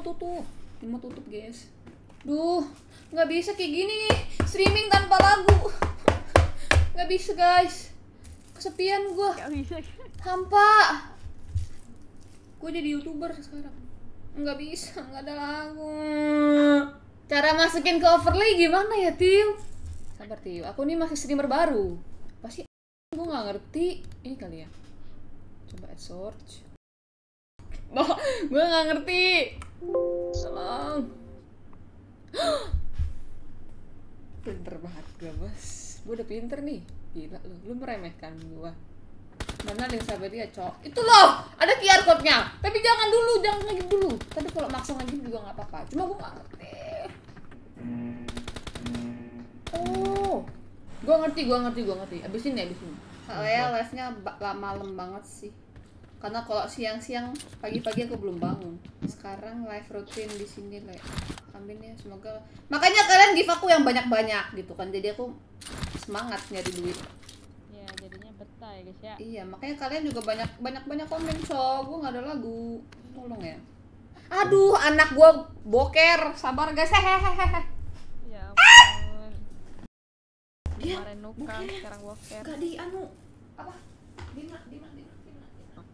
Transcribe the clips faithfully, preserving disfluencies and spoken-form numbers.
NIMO tutup, NIMO tutup guys. Duh, nggak bisa kayak gini streaming tanpa lagu. Nggak bisa guys, kesepian gue, hampa. Gue jadi youtuber sekarang. Nggak bisa, nggak ada lagu. Cara masukin ke overlay gimana ya Tiu? Sabar Tiu, aku nih masih streamer baru. Pasti gue nggak ngerti ini kali ya. Coba add search. Bah, gue nggak ngerti. Salam. Pinter banget gue bos. Gue udah pinter nih. Gila lu, lu meremehkan gue. Mana link sahabatnya cok? Itu loh, ada Q R code-nya. Tapi jangan dulu, jangan ngajib dulu. Tadi kalau maksa ngajib juga nggak apa-apa. Cuma gue nggak ngerti. Oh, gue ngerti, gue ngerti, gue ngerti. Abisin ya, abisin. Soalnya live-nya malam banget sih. Karena kalau siang-siang, pagi-pagi aku belum bangun. Sekarang live rutin di sini, le. Amin ya, semoga. Makanya kalian give aku yang banyak-banyak gitu kan. Jadi aku semangat nyari duit. Ya, jadinya betah ya guys ya. Iya, makanya kalian juga banyak banyak banyak komen coy. Gue nggak ada lagu. Tolong ya. Aduh, anak gue boker. Sabar guys. Hehehe. Ya ampun. Dia kemarin nukang, sekarang boker. Gak di anu apa? Di mana? Di mana?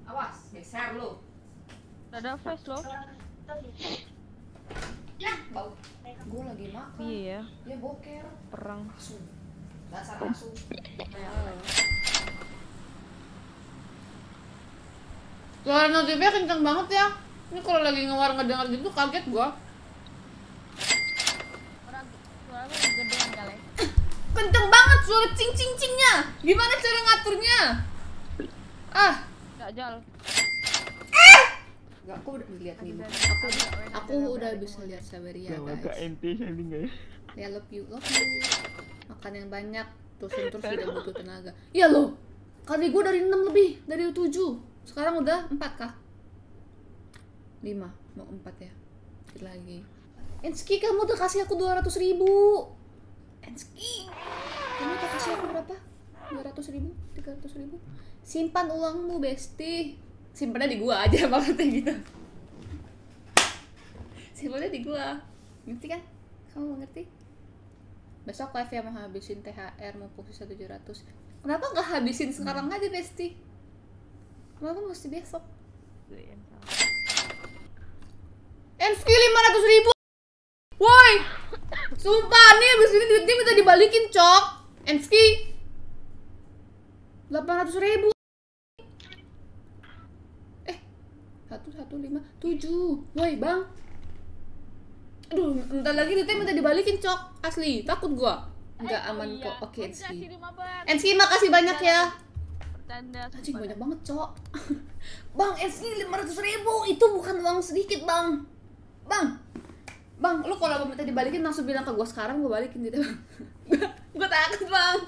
Awas, geser lu. Udah ada flash lo. Ya, bau. Gue lagi makan. Iya. Dia boker. Perang. Asu. Dasar asu. Suara notifnya kenceng banget ya. Ini kalau lagi ngewar ngedenger gitu kaget gua. Suaranya gedean kali. Kenceng banget suara cing-cing-cingnya. Gimana cara ngaturnya? Ah. Ajal. Eh! Enggak, aku udah lihat nih. Aku aku udah bisa lihat Sabaria guys. Enggak enti sending guys. Ya love you, love you. Makan yang banyak, terus-terus tidak butuh tenaga. Ya lo. Kali gue dari enam lebih, dari tujuh. Sekarang udah empat kah? lima, mau empat ya. Dikit lagi. Enski, kamu udah kasih aku dua ratus ribu. Enski. Kamu udah kasih aku berapa? dua ratus ribu, tiga ratus ribu. Simpan uangmu, besti. Simpannya di gua aja maksudnya gitu. Simpannya di gua. Ngerti kan? Kamu ngerti? Besok live ya mau habisin T H R mau posisi tujuh ratus. Kenapa nggak habisin sekarang aja, besti? Kenapa mesti besok? Enski lima ratus ribu. Woi! Sumpah nih abis ini duitnya minta dibalikin, cok. Enski delapan ratus ribu. Eh, satu satu lima tujuh. Woi bang, aduh, bentar lagi duitnya minta dibalikin cok, asli takut gua. Enggak aman iya. Kok. Oke, Enski. Enski makasih banyak ya. Anjing banyak banget cok. Bang, Enski lima ratus ribu itu bukan uang sedikit bang. Bang, bang, lu kalau minta dibalikin langsung bilang ke gua sekarang, gua balikin gitu bang. Gua takut bang.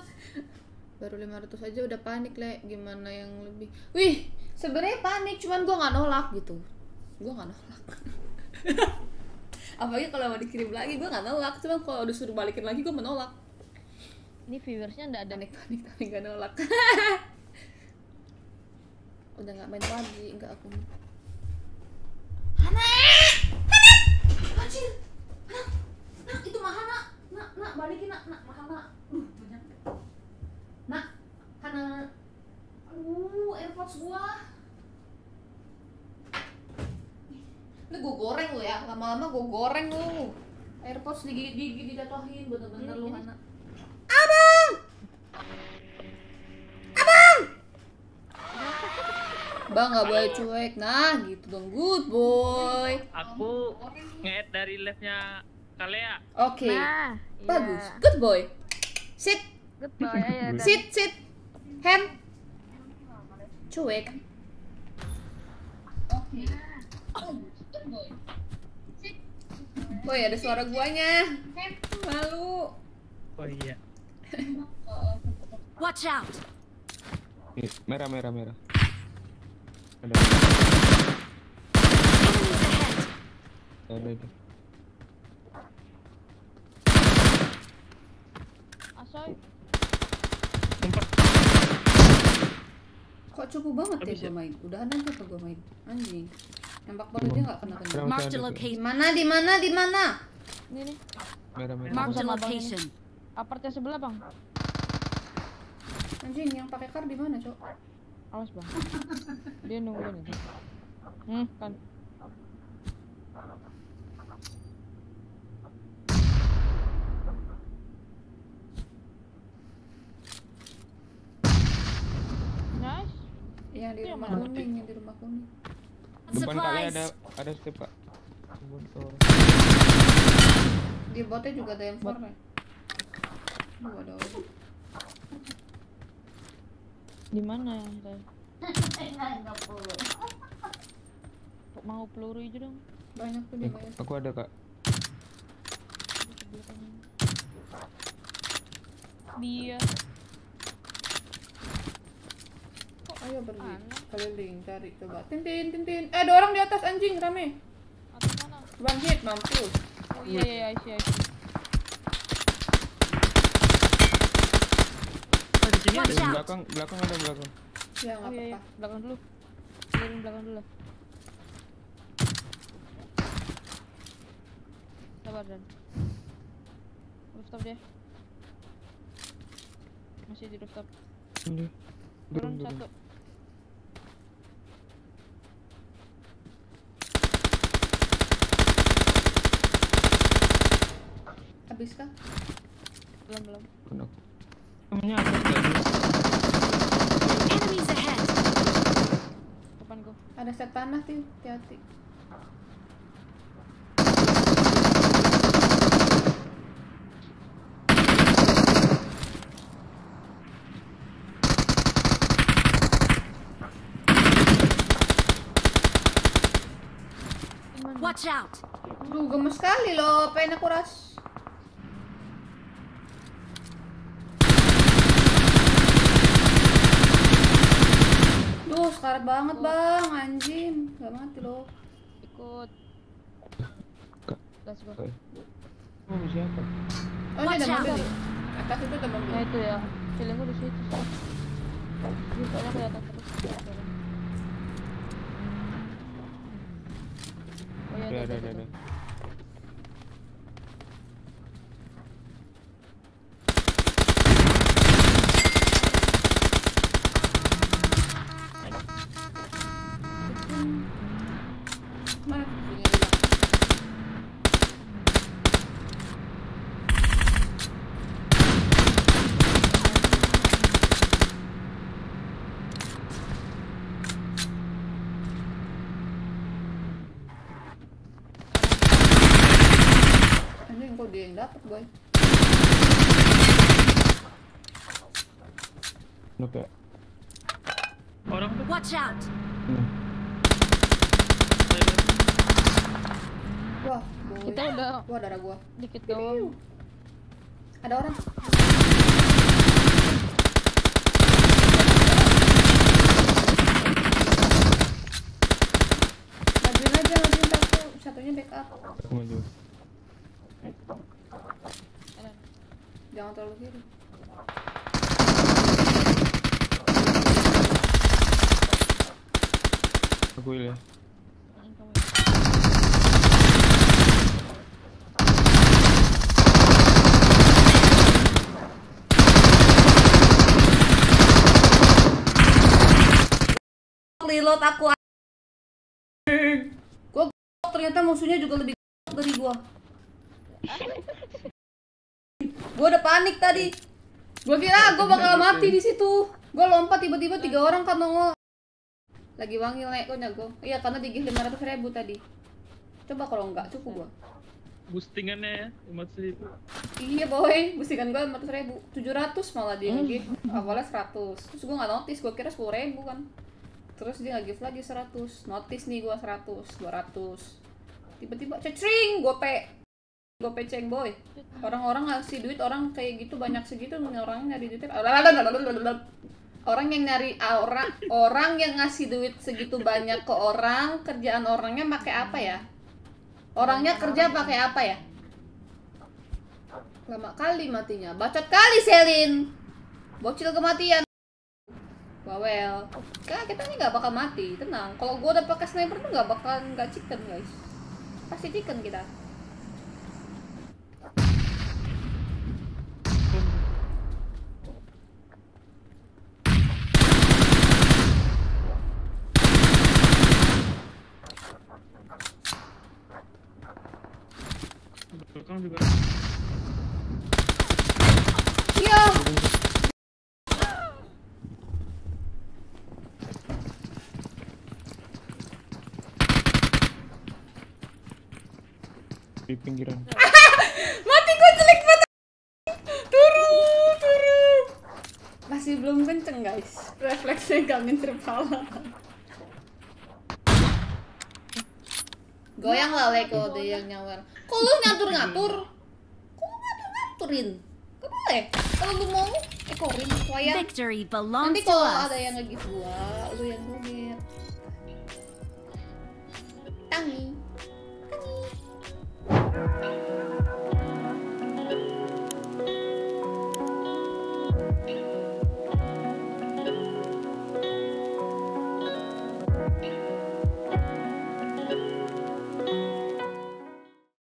Baru lima ratus aja udah panik le, gimana yang lebih? Wih, sebenarnya panik, cuman gue nggak nolak gitu. Gue nggak nolak. Apalagi kalau mau dikirim lagi, gue nggak nolak. Cuman kalau disuruh balikin lagi, gue menolak. Ini viewersnya nggak ada panik-panik tapi nggak nolak. Udah nggak main lagi, nggak aku. Hana, Hana, anjir, Hana, Hana itu mah Hana, nak, nak balikin nak, nak mah Hana. Nah, karena aduh, AirPods gua. Ini gua goreng lu ya, lama-lama gua goreng lu. AirPods digigit dijatuhin bener-bener lu, Hana. Abang! Abang! Bang nggak boleh cuek. Nah, gitu dong. Good boy. Aku nge-add dari live-nya Kalea. Oke. Okay. Nah, bagus. Iya. Good boy. Sit. Goodbye, ya, ya, sit, sit, hand, cuek. Oke. Oh iya, ada suara guanya. Malu. Oh iya. Watch out. Nih, merah, merah, merah. Ada. Ada itu. Asoy. Kok cukup banget ya gue main? Udahan aja apa gue main? Anjing Nembak baru dia nggak kena-kena. Mark the location. Mana? Di mana? Di mana? Ini nih. Mark the location. Apartnya sebelah bang. Anjing yang pakai kar di mana cok? Awas bang. Dia nungguin itu. Hmm kan. Nice. Yang di rumah kuning, yang di rumah kuning. Depan kali ada ada step kak. Di botnya juga ada yang form ya. Dua dong. Di mana yang tadi? Mau peluru aja dong. Banyak tuh dia banyak. Aku ada kak. Dia. Kok ayo berlin. Keliling cari coba. Tintin tintin. Eh ada orang di atas anjing rame. Atas mana? One hit mampus. Oh iya iya iya. Ini ada di belakang, belakang ada belakang. Ya nggak apa-apa. Ya. Belakang dulu. Keliling belakang dulu. Sabar dan. Rooftop dia. Masih di rooftop. Ini. Turun satu. Habis kah? Belum belum. Kenok. Temennya atas depanku. Ada set tanah tuh, hati-hati. Watch out. Duh, gemes sekali loh, pengen aku ras. Duh, sekarat banget oh. Bang, anjing. Gak mati loh. Ikut. Gas gua. Oh, siapa? Oh, ini ada mobil nih. Atas itu ada mobil. Nah, itu ya. Feelingku di situ. Ini soalnya kelihatan terus. Oh, ya, ada, ada, ada. Dapat boy. Oke. Orang tuh. Watch out. Hmm. Wah, boy. Kita udah. Wah, darah gua. Dikit doang. Ada orang. Majuin aja, majuin satu. Satunya backup. Aku maju. Jangan terlalu kiri. Aku heal ya. Reload aku. Gua ternyata musuhnya juga lebih dari gua. Gue udah panik tadi. Gue kira gue bakal mati di situ. Gue lompat tiba-tiba tiga orang kan nongol. Lagi wangi naik kok jago. Iya karena digih lima ratus ribu tadi. Coba kalau enggak cukup gue. Boostingannya ya lima ratus ribu. Iya boy, boostingan gue lima ratus ribu. Tujuh ratus malah dia gih. Awalnya seratus. Terus gue nggak notice. Gue kira sepuluh ribu kan. Terus dia nggak give lagi seratus. Notice nih gue seratus, dua ratus. Tiba-tiba cecring gue pe. Gue peceng boy. Orang-orang ngasih duit orang kayak gitu banyak segitu orang nyari duit. Orang yang nyari orang orang yang ngasih duit segitu banyak ke orang, kerjaan orangnya pakai apa ya? Orangnya kerja pakai apa ya? Lama kali matinya. Bacot kali Selin. Bocil kematian. Bawel. Karena kita ini nggak bakal mati, tenang. Kalau gua udah pakai sniper tuh nggak bakal nggak chicken guys. Pasti chicken kita. Di pinggiran. Mati gue jelek banget. Turun, turun. Masih belum kenceng guys. Refleksnya gak mincer pala. Goyang lah Leko deh yang nyawar. Kok lu ngatur-ngatur? Kok lu ngatur-ngaturin? Gak boleh. Kalau lu mau, ekorin aku aja. Nanti kalau ada yang nge-give gua, lu yang nge-give. Tangi.